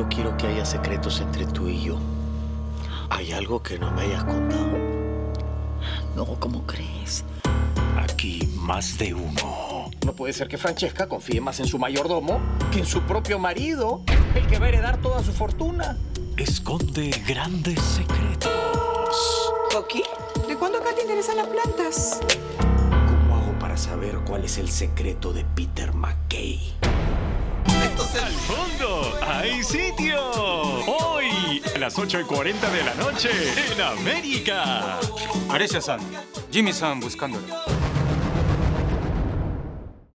No quiero que haya secretos entre tú y yo. ¿Hay algo que no me hayas contado? No, ¿cómo crees? Aquí más de uno. No puede ser que Francesca confíe más en su mayordomo que en su propio marido, el que va a heredar toda su fortuna. Esconde grandes secretos. ¿Coqui? ¿De cuándo acá te interesan las plantas? ¿Cómo hago para saber cuál es el secreto de Peter McKay? Al fondo hay sitio. Hoy, a las 8:40 de la noche, en América. Arecia-san, Jimmy-san buscándola.